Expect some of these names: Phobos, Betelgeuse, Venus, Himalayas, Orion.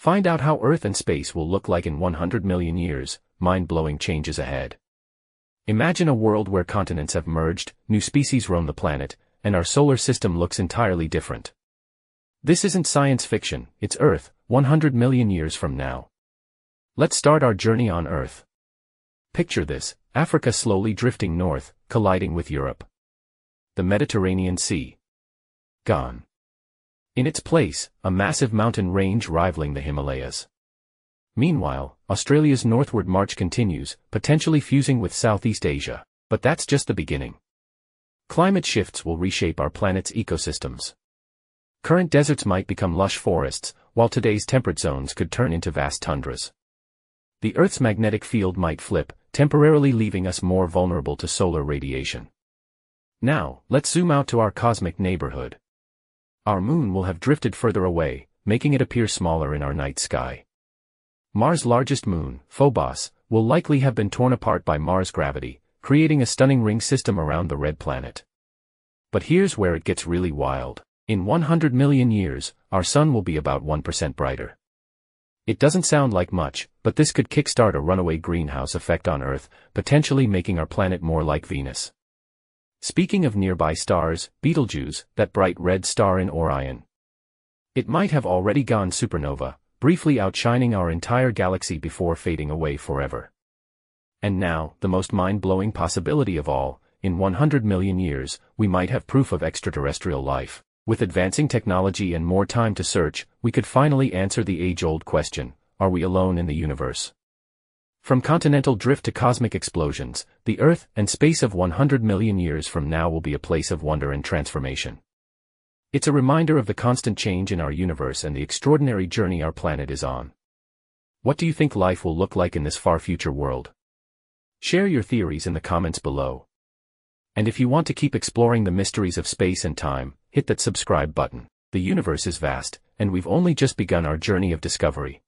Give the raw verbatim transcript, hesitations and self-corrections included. Find out how Earth and space will look like in one hundred million years, mind-blowing changes ahead. Imagine a world where continents have merged, new species roam the planet, and our solar system looks entirely different. This isn't science fiction, it's Earth, one hundred million years from now. Let's start our journey on Earth. Picture this, Africa slowly drifting north, colliding with Europe. The Mediterranean Sea. Gone. In its place, a massive mountain range rivaling the Himalayas. Meanwhile, Australia's northward march continues, potentially fusing with Southeast Asia. But that's just the beginning. Climate shifts will reshape our planet's ecosystems. Current deserts might become lush forests, while today's temperate zones could turn into vast tundras. The Earth's magnetic field might flip, temporarily leaving us more vulnerable to solar radiation. Now, let's zoom out to our cosmic neighborhood. Our moon will have drifted further away, making it appear smaller in our night sky. Mars' largest moon, Phobos, will likely have been torn apart by Mars' gravity, creating a stunning ring system around the red planet. But here's where it gets really wild. In one hundred million years, our sun will be about one percent brighter. It doesn't sound like much, but this could kickstart a runaway greenhouse effect on Earth, potentially making our planet more like Venus. Speaking of nearby stars, Betelgeuse, that bright red star in Orion. It might have already gone supernova, briefly outshining our entire galaxy before fading away forever. And now, the most mind-blowing possibility of all, in one hundred million years, we might have proof of extraterrestrial life. With advancing technology and more time to search, we could finally answer the age-old question, are we alone in the universe? From continental drift to cosmic explosions, the Earth and space of one hundred million years from now will be a place of wonder and transformation. It's a reminder of the constant change in our universe and the extraordinary journey our planet is on. What do you think life will look like in this far future world? Share your theories in the comments below. And if you want to keep exploring the mysteries of space and time, hit that subscribe button. The universe is vast, and we've only just begun our journey of discovery.